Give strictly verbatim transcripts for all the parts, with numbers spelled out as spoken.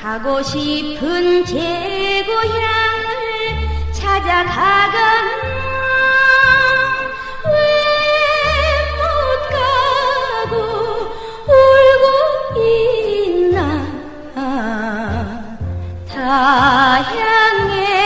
가고 싶은 제 고향을 찾아가건 왜 못 가고 울고 있나. 다 향해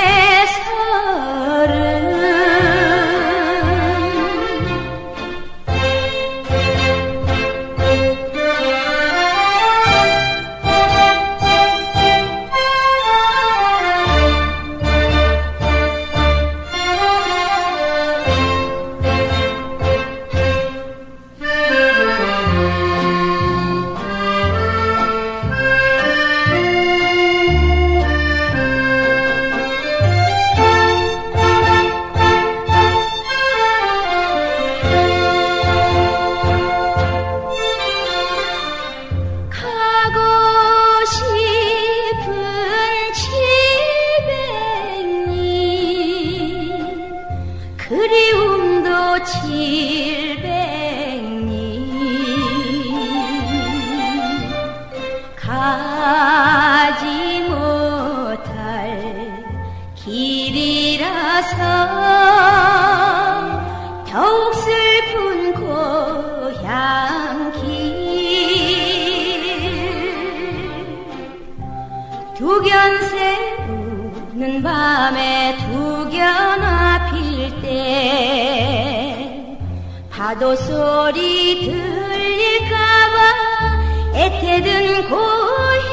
그리움도 칠백리 가지 못할 길이라서 더욱 슬픈 고향길. 두견새 우는 밤에 두견화 필 때 파도 소리 들릴까봐 애태든 고향